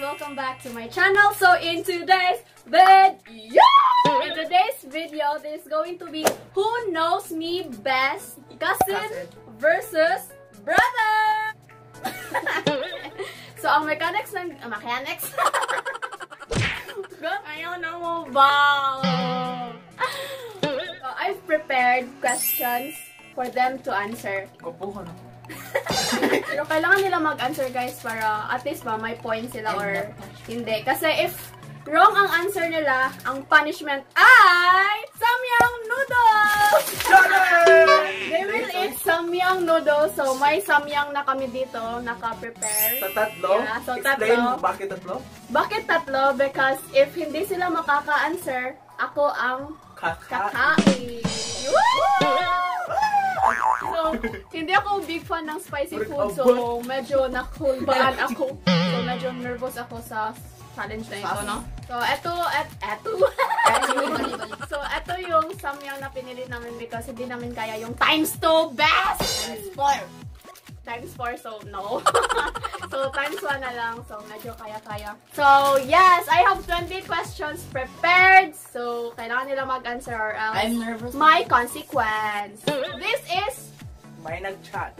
welcome back to my channel. So in today's video, there's going to be who knows me best, cousin versus brother. So ang mechanics ng mechanics. Ayaw na mo ba? So, I've prepared questions for them to answer. Kapuhan. Pero kailangan nila mag-answer, guys, para at least ba may points sila or hindi. Kasi if wrong ang answer nila, ang punishment ay Samyang noodles! They will eat Samyang noodles. So may Samyang na kami dito, naka-prepare. Sa tatlo? Yeah, so explain, tatlo. Bakit tatlo? Bakit tatlo? Because if hindi sila makaka-answer, ako ang kakain. So, hindi ako big fan ng spicy food, so medyo nakulbaan ako. So medyo nervous ako sa challenge na ito, no? So, ito yung Samyang na pinili namin because hindi namin kaya yung times 2 best! Times 4! Times 4, so no. So, times 1 na lang. So, medyo kaya-kaya. So, yes! I have 20 questions prepared. So, kailangan nila mag-answer or else I'm nervous. My consequence. This is may nag-chat.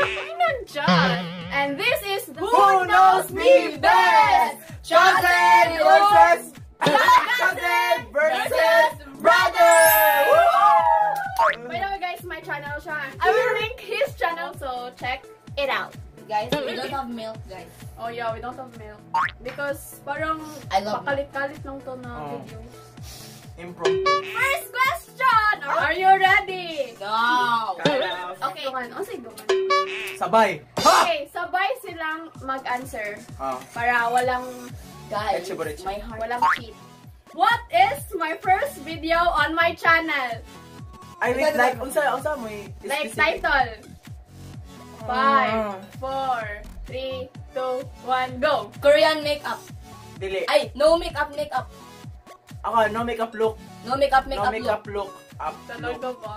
May nag-chat. And this is the Who Knows Me Best? Cousin versus brother! Woo! By the way, guys, my channel siya. I will link his channel, so check it out. Guys, we don't have milk, guys. Oh yeah, we don't have milk. Because parang pakalit-kalit lang to na videos. Impromptu. First question! Are you ready? Go! Okay. Sabay! Okay, sabay silang mag-answer. Para walang guys, my heart. Walang cheat. What is my first video on my channel? I mean, like, unsa may like, title. 5, 4, 3, 2, 1, go! Korean makeup. Dili. Ay, no makeup. Ako, no makeup look. No makeup look. Talaga ba?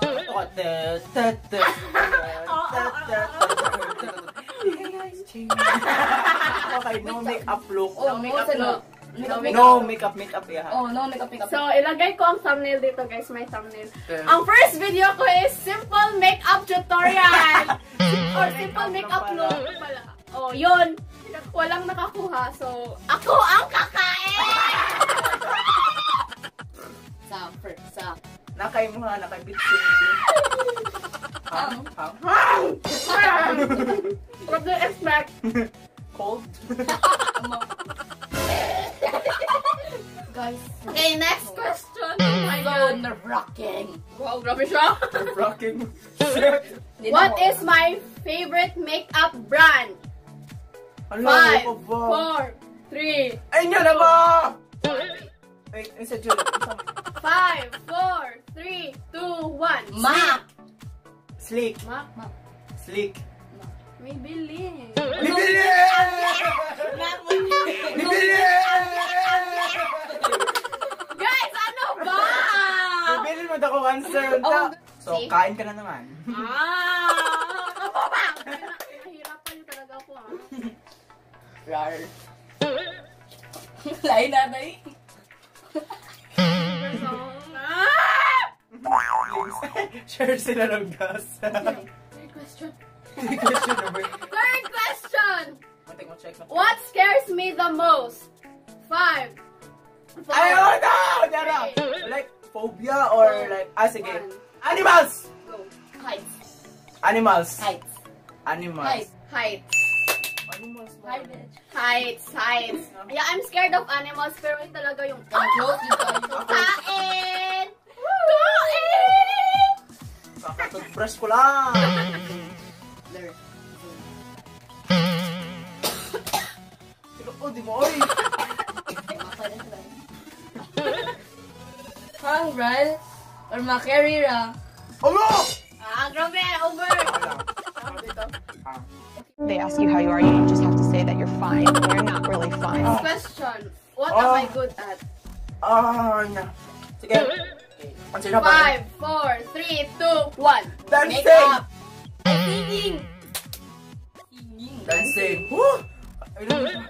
Okay, no makeup look. No makeup. Oh, no makeup. So, ilagay ko ang thumbnail dito, guys. May thumbnail. Ang first video ko is simple makeup tutorial. Or simple makeup look. Oh, yun. Walang nakakuha. So, ako ang kakain! Sa nakay bitsin. What do you expect? Cold? Guys. Okay, next question. My God, nerve-wracking. Wow, grabe siya. Nerve-wracking. What is my favorite makeup brand? 5, 4, 3. Ay, nga na ba? Wait, isa dyan. 5, 4, 3, 2, 1. MAK. Sleek. MAK. Sleek. Maybelline. Guys, ano ba? Maybelline mo ako answer. So, kain ka na naman. Nahirapan talaga ako, ha? Rar. Lain na ba eh? Share sila ng gas. Third question. What scares me the most? 5, 4. I don't know. Like phobia or like sige. Animals. Go. Heights. Animals. Heights. Animals. Heights. Heights. Yeah, I'm scared of animals, pero yun talaga yung close dito. Kain! Kain! Kakatoothbrush ko lang! Oh, di mo, oy! Hangral or makarira? Olo! Grabe, over! They ask you how you are, you just have to say that you're fine. You're not really fine. Question. What am I good at? No. Together. 5, 4, 3, 2, 1. Dancing. Singing. Dancing. Go, Aaron!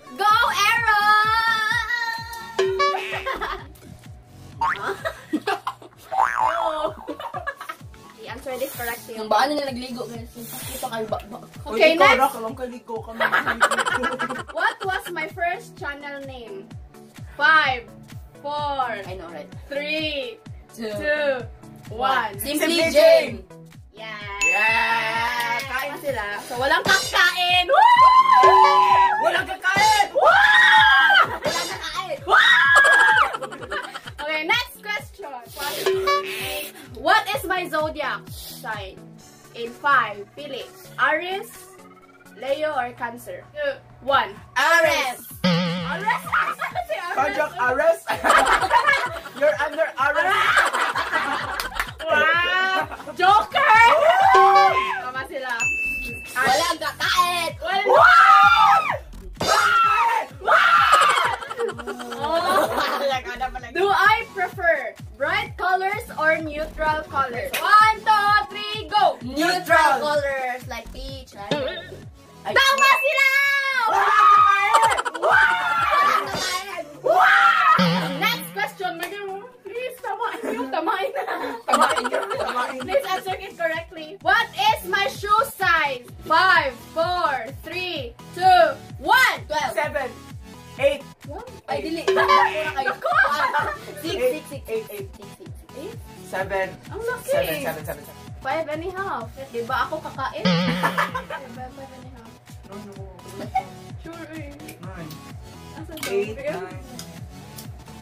Okay, answer this correctly. Yung baan niya nagligo, guys. Kita kayo bakbak. Okay, next! What was my first channel name? 5, 4, I know, right? 3, 2, 1. Simply Jane! Yeah! Yeah! Kain sila. So, walang kakain! Walang kakain! Walang kakain! Okay, next question. What is my zodiac sign? In 5, pili. Aries, Leo, or Cancer? 1. Aries! Aries? Conjunct Aries? You're under Aries! Wow! Joker! Tama sila. Walang kakain! Do I prefer bright colors or neutral colors? 1, 2, 3, go! Neutral colors like peach, right? Tama sila! Next question, please tamain nyo, tamain na. Please answer it correctly. What is my shoe size? 5, 4, 3, 2, 1. 12, 7, 8. Ay, dili. Ako! 6, 8, 8, 8. 7. Ang laki. 7. 5.5. Diba ako kakain? 5.5. No. Sure, eh. 9. 8, 9.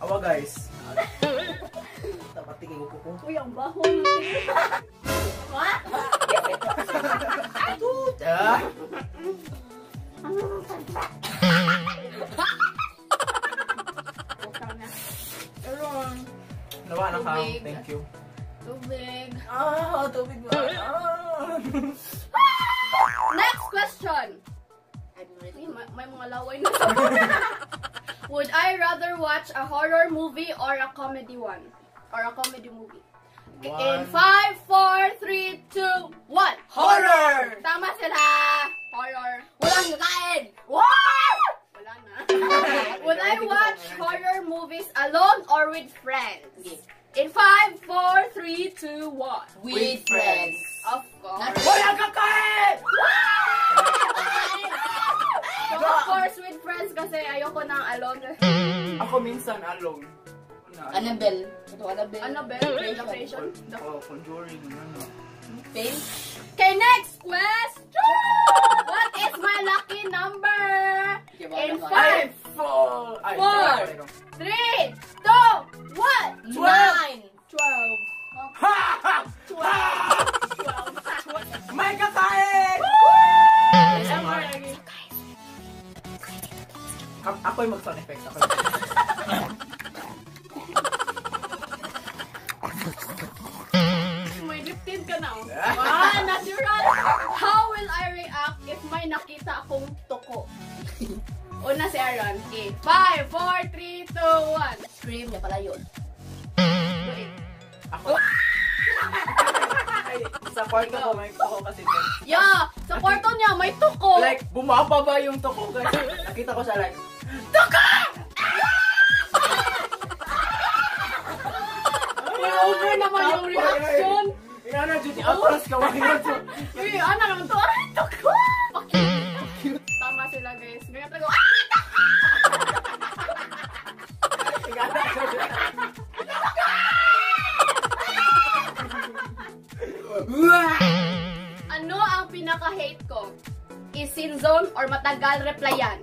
Awa, guys. Tapatingin ko po. Uy, ang bahon. What? Tuta! Nawa na ka. Thank you. Tubig. Ah, tubig ba? Ah. Next question. May mga laway na sa Would I rather watch a horror movie or a comedy one? Or a comedy movie? In 5, 4, 3, 2, 1. Horror! Tama sila! Horror. Walang kain! Wow! Wala na. Would I watch horror movies alone or with friends? Okay. In 5, 4, 3, 2, 1. With friends. Of course. Walang kakain! So, of course, with friends kasi ayoko nang alone. Ako minsan alone. Annabelle. Annabelle. Oh, Conjuring. Pain. Okay, next question. What is my lucky number? In 5, 4, 3, 2, 1. 9. 12. Ha! 12. May kakain! Ako yung mag-sound effect. May liptin ka na. Ah, natural. How will I react if may nakita akong toko? Una si Aaron. Okay. 5, 4, 3, 2, 1. Scream niya pala yun. Wait. Ako. Ay, sa kwarto ko may toko kasi. Yeah! Sa kwarto niya may toko. Like, bumababa yung toko guys. Nakita ko siya like, toko! Over naman yung reaction. Inana, duty atras ka. Uy, ano naman to? Ay, toko! Tama sila guys. Ganyan talaga. Ano ang pinaka-hate ko? Isin zone or matagal replyan?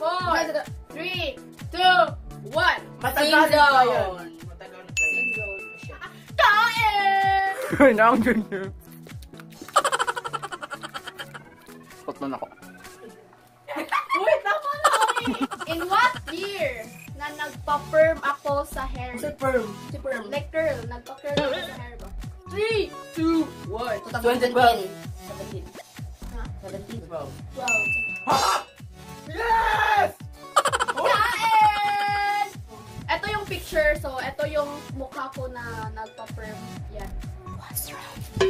4, 3, 2, 1. Matagal replyan. Matagal replyan. Kain! Kain ang ganyan. Patlan ako. Wait, tama na eh. In what year na nagpa-perm ako sa hair? Si perm. Like curl. Nagpa-curl ako sa hair ba? 3, 2, 1. 2012. 17. Huh? 17. 12. Ha! Yes! Kain! Ito yung picture. So, ito yung mukha ko na nagpa-perm. Yan. What's wrong? I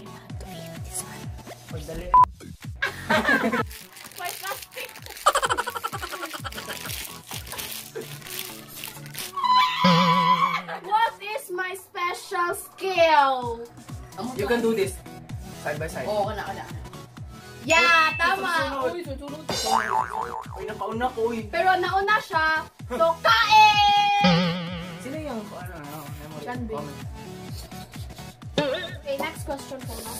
want to eat this one. Pagdali. Why plastic? shall scale. You can do this. Side by side. Oo, una. Yeah, tama. Uy, susunod. Uy, napauna ko. Pero nauna siya. So, kain! Sino yung, ano, okay, next question po na.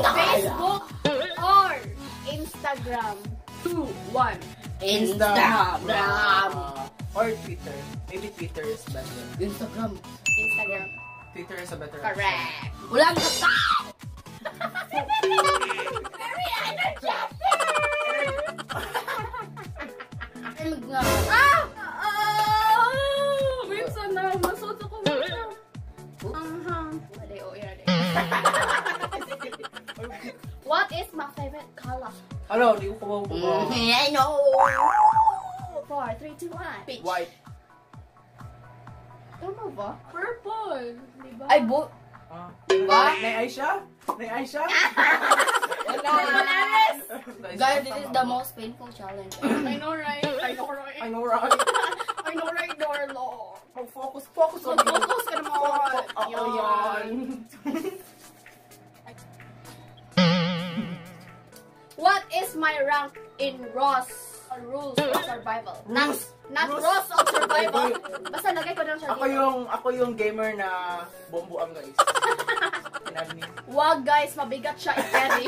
Facebook or Instagram? 2, 1. Instagram. Or Twitter. Maybe Twitter is better. Instagram. Twitter is a better option. Correct. Walang kasal! Very energetic! Minsan na, masuto ko mo siya. Wale, oirade. What is my favorite color? Hello, di ko kumawa. I know! 4, 3, 2, 1. Peach. White. Tama ba? Purple. Diba? Ay, bo... Diba? Nay Aisha? Guys, this is the most painful challenge. I know right, Darlo. Focus ka naman. Ako yan. What is my rank in Rules of Survival? Not Rules of Survival. Basta nagay ko na siya. Ako yung gamer na bombo ang guys. Wag guys, mabigat siya is heavy.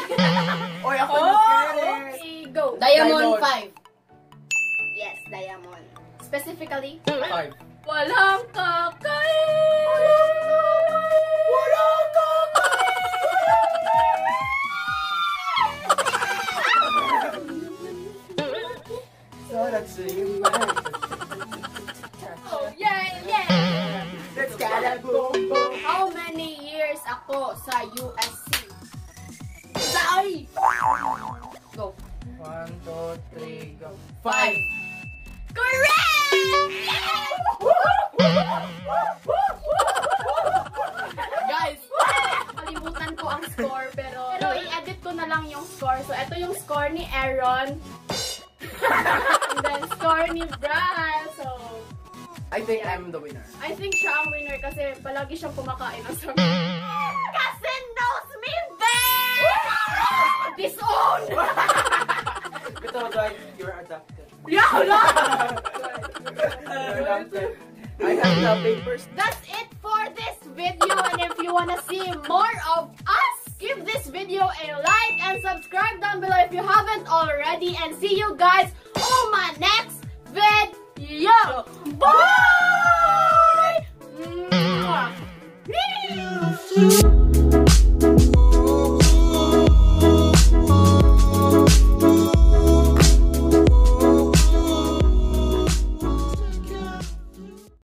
Oy, ako okay, go. Diamond 5. Yes, diamond. Specifically 5. Walang kakay. So that's you, man. Oh, yeah. Let's get a boom boom. How many years ako sa USC? Say! Go. 1, 2, 3, go. 5. Correct! Yes! Guys, kalimutan ko ang score pero i-edit ko na lang yung score. So, ito yung score ni Aaron. And then score ni Brad, so... I think yeah. I'm the winner. I think siya ang winner kasi palagi siyang kumakain ng sarap. Kasi knows me best! Disown! Ito guys, you're adopted. Yeah, no! You're adopted. I have the papers. That's it for this video, and if you wanna see more of us, give this video a like and subscribe down below if you haven't already. And see you guys on my next video. Bye!